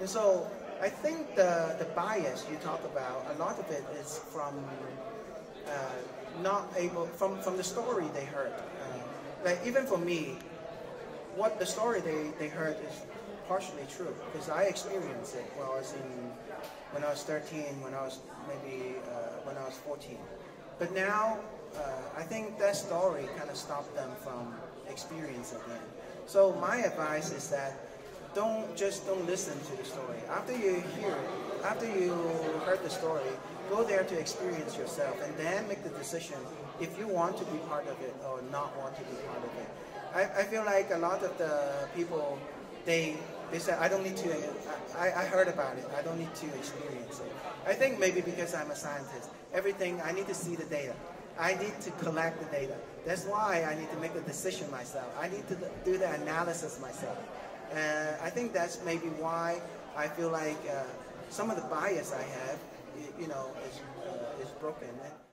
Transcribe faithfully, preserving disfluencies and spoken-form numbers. And so I think the, the bias you talked about, a lot of it is from uh, not able, from, from the story they heard. Uh, like even for me, what the story they, they heard is partially true, because I experienced it when I was in, when I was thirteen, when I was maybe, uh, when I was fourteen. But now, uh, I think that story kind of stopped them from experiencing it. So my advice is that don't just don't listen to the story. After you hear it, after you heard the story, go there to experience yourself and then make the decision if you want to be part of it or not want to be part of it. I, I feel like a lot of the people, they they said, I don't need to, I, I heard about it, I don't need to experience it. I think maybe because I'm a scientist, everything, I need to see the data. I need to collect the data. That's why I need to make the decision myself. I need to do the analysis myself. Uh, I think that's maybe why I feel like uh, some of the bias I have, you know, is, uh, is broken.